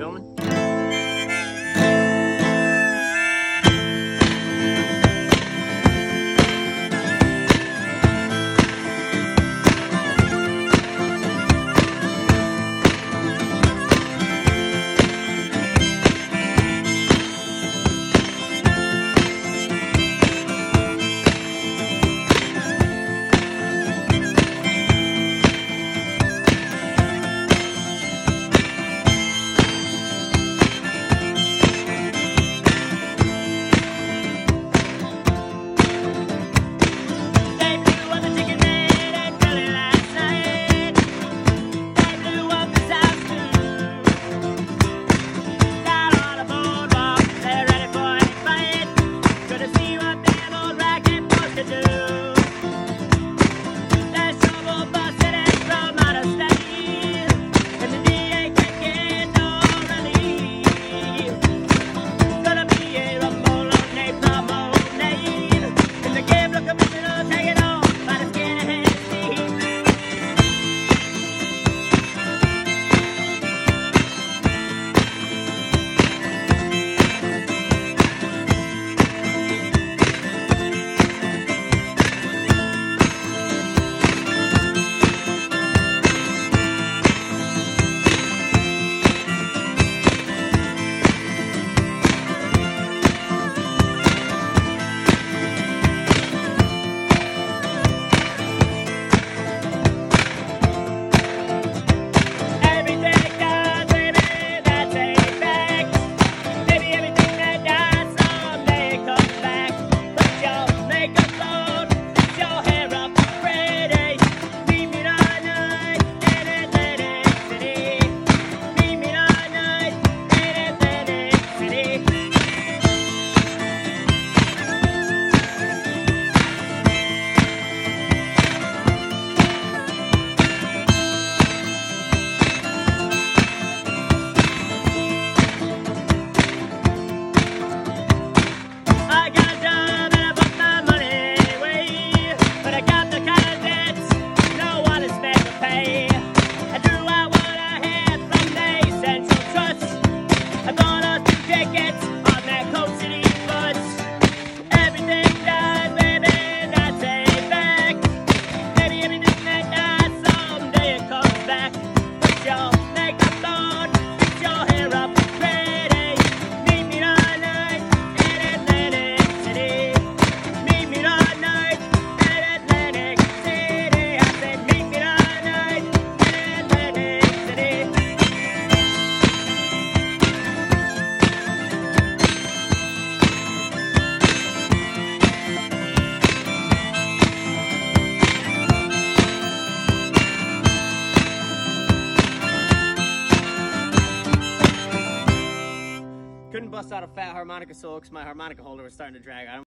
filming. Couldn't bust out a fat harmonica solo because my harmonica holder was starting to drag.